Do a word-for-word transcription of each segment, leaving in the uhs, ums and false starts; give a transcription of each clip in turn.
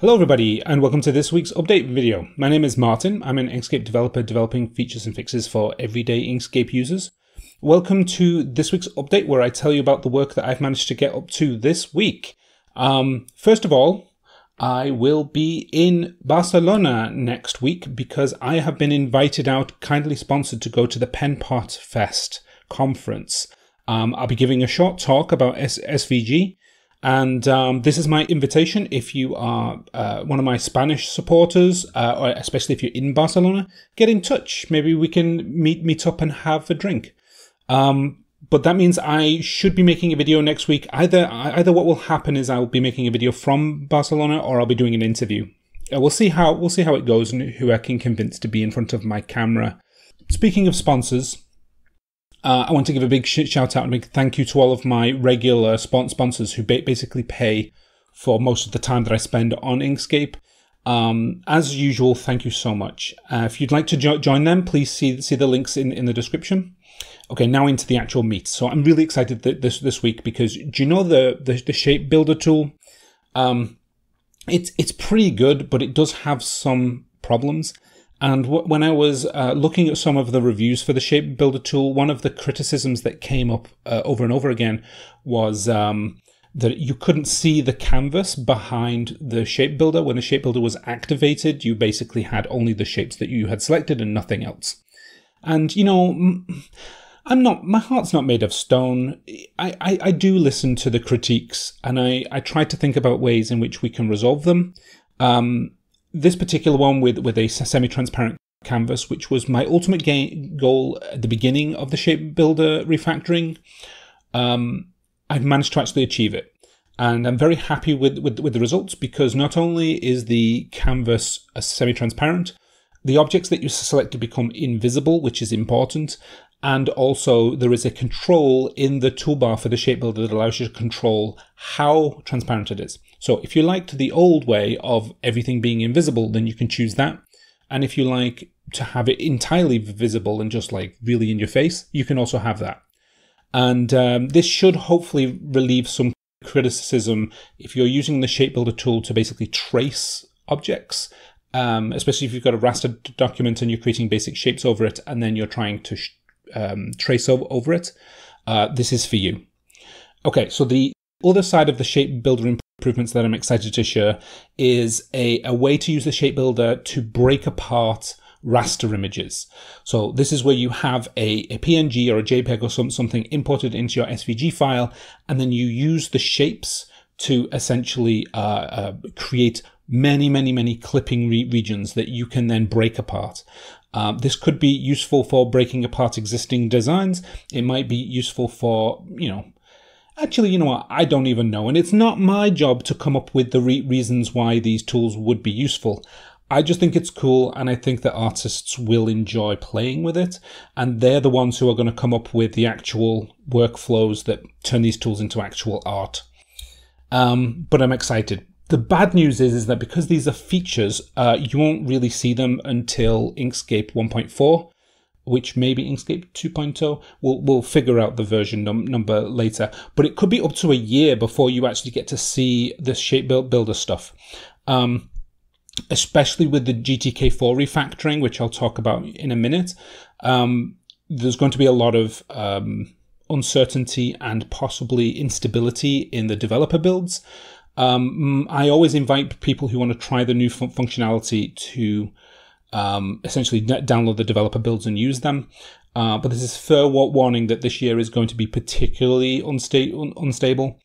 Hello everybody and welcome to this week's update video. My name is Martin. I'm an Inkscape developer developing features and fixes for everyday Inkscape users. Welcome to this week's update where I tell you about the work that I've managed to get up to this week. Um, first of all, I will be in Barcelona next week because I have been invited out, kindly sponsored, to go to the Penpot Fest conference. Um, I'll be giving a short talk about S V G. And um, this is my invitation. If you are uh, one of my Spanish supporters, uh, or especially if you're in Barcelona, get in touch. Maybe we can meet meet up and have a drink. Um, but that means I should be making a video next week. Either either what will happen is I'll be making a video from Barcelona, or I'll be doing an interview. Uh, we'll see how we'll see how it goes and who I can convince to be in front of my camera. Speaking of sponsors. Uh, I want to give a big shout out and big thank you to all of my regular sponsors who ba basically pay for most of the time that I spend on Inkscape. Um, as usual, thank you so much. Uh, if you'd like to jo join them, please see, see the links in, in the description. Okay, now into the actual meat. So I'm really excited that this this week because, do you know the, the, the Shape Builder tool? Um, it's, it's pretty good, but it does have some problems. And when I was uh, looking at some of the reviews for the Shape Builder tool, one of the criticisms that came up uh, over and over again was um, that you couldn't see the canvas behind the Shape Builder. When the Shape Builder was activated, you basically had only the shapes that you had selected and nothing else. And, you know, I'm not, my heart's not made of stone. I, I, I do listen to the critiques and I, I try to think about ways in which we can resolve them. Um, This particular one with, with a semi-transparent canvas, which was my ultimate game goal at the beginning of the Shape Builder refactoring, um, I've managed to actually achieve it. And I'm very happy with, with, with the results because not only is the canvas semi-transparent, the objects that you select become invisible, which is important, and also there is a control in the toolbar for the Shape Builder that allows you to control how transparent it is. So if you liked the old way of everything being invisible, then you can choose that. And if you like to have it entirely visible and just like really in your face, you can also have that. And um, this should hopefully relieve some criticism if you're using the Shape Builder tool to basically trace objects, um, especially if you've got a raster document and you're creating basic shapes over it, and then you're trying to sh um, trace over, over it. Uh, this is for you. Okay, so the other side of the Shape Builder improvements that I'm excited to share is a, a way to use the Shape Builder to break apart raster images. So this is where you have a, a P N G or a JPEG or some, something imported into your S V G file, and then you use the shapes to essentially uh, uh, create many, many, many clipping re regions that you can then break apart. Um, this could be useful for breaking apart existing designs. It might be useful for, you know, actually, you know what, I don't even know, and it's not my job to come up with the re reasons why these tools would be useful. I just think it's cool, and I think that artists will enjoy playing with it, and they're the ones who are going to come up with the actual workflows that turn these tools into actual art. Um, but I'm excited. The bad news is, is that because these are features, uh, you won't really see them until Inkscape one point four. Which maybe Inkscape two point oh, we'll, we'll figure out the version num number later. But it could be up to a year before you actually get to see the Shape Builder stuff. Um, especially with the G T K four refactoring, which I'll talk about in a minute. Um, there's going to be a lot of um, uncertainty and possibly instability in the developer builds. Um, I always invite people who want to try the new fun functionality to Um, essentially download the developer builds and use them. Uh, but this is fair warning that this year is going to be particularly unsta un unstable.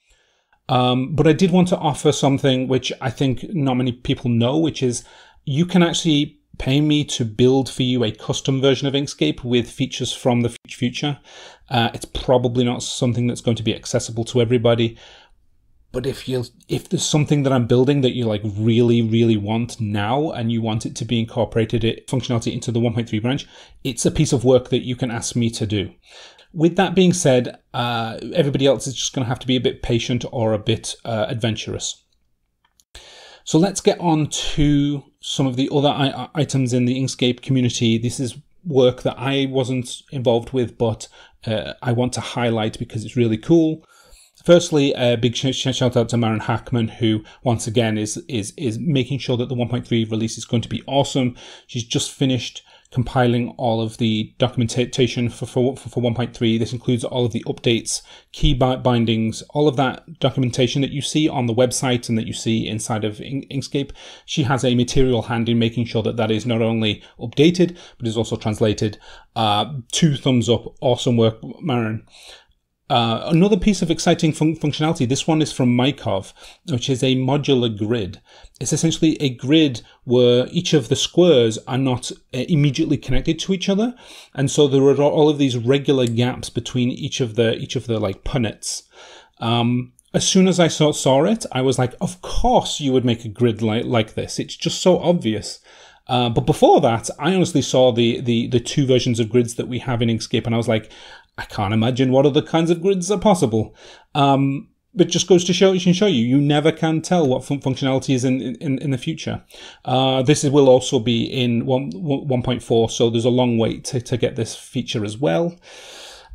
Um, but I did want to offer something which I think not many people know, which is you can actually pay me to build for you a custom version of Inkscape with features from the future. Uh, it's probably not something that's going to be accessible to everybody. But if you if there's something that I'm building that you like really, really want now and you want it to be incorporated it, functionality into the one point three branch, it's a piece of work that you can ask me to do. With that being said, uh, everybody else is just going to have to be a bit patient or a bit uh, adventurous. So let's get on to some of the other I items in the Inkscape community. This is work that I wasn't involved with, but uh, I want to highlight because it's really cool. Firstly, a big shout out to Maren Hackman, who once again is is is making sure that the one point three release is going to be awesome. She's just finished compiling all of the documentation for for, for one point three. This includes all of the updates, key bindings, all of that documentation that you see on the website and that you see inside of Inkscape. She has a material hand in making sure that that is not only updated, but is also translated. Uh, two thumbs up. Awesome work, Maren. Uh, another piece of exciting fun functionality, this one is from Mykov, which is a modular grid. It's essentially a grid where each of the squares are not immediately connected to each other. And so there are all of these regular gaps between each of the, each of the like punnets. Um, as soon as I saw, saw it, I was like, of course you would make a grid like, like this. It's just so obvious. Uh, but before that, I honestly saw the, the, the two versions of grids that we have in Inkscape, and I was like, I can't imagine what other kinds of grids are possible. Um, but just goes to show, you can show you, you never can tell what fun functionality is in, in, in the future. Uh, this will also be in one point four, so there's a long wait to, to get this feature as well.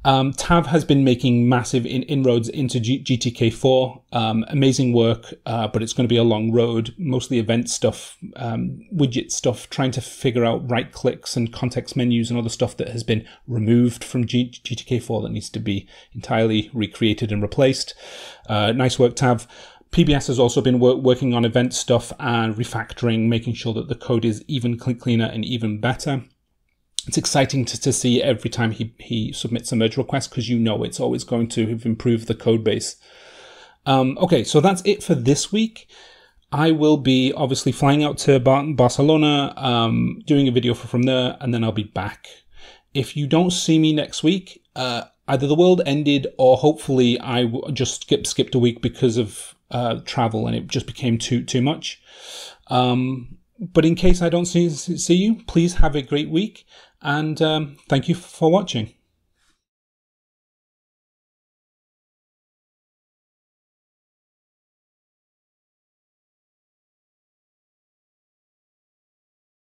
Um, Tav has been making massive in inroads into G T K four. Um, amazing work, uh, but it's going to be a long road, mostly event stuff, um, widget stuff, trying to figure out right clicks and context menus and all the stuff that has been removed from G T K four that needs to be entirely recreated and replaced. Uh, nice work, Tav. P B S has also been work working on event stuff and refactoring, making sure that the code is even cleaner and even better. It's exciting to, to see every time he, he submits a merge request, because you know it's always going to improve the code base. Um, okay, so that's it for this week. I will be obviously flying out to Barcelona, um, doing a video from there, and then I'll be back. If you don't see me next week, uh, either the world ended or hopefully I w just skip, skipped a week because of uh, travel and it just became too, too much. Um, but in case I don't see, see you, please have a great week. And um, thank you for watching.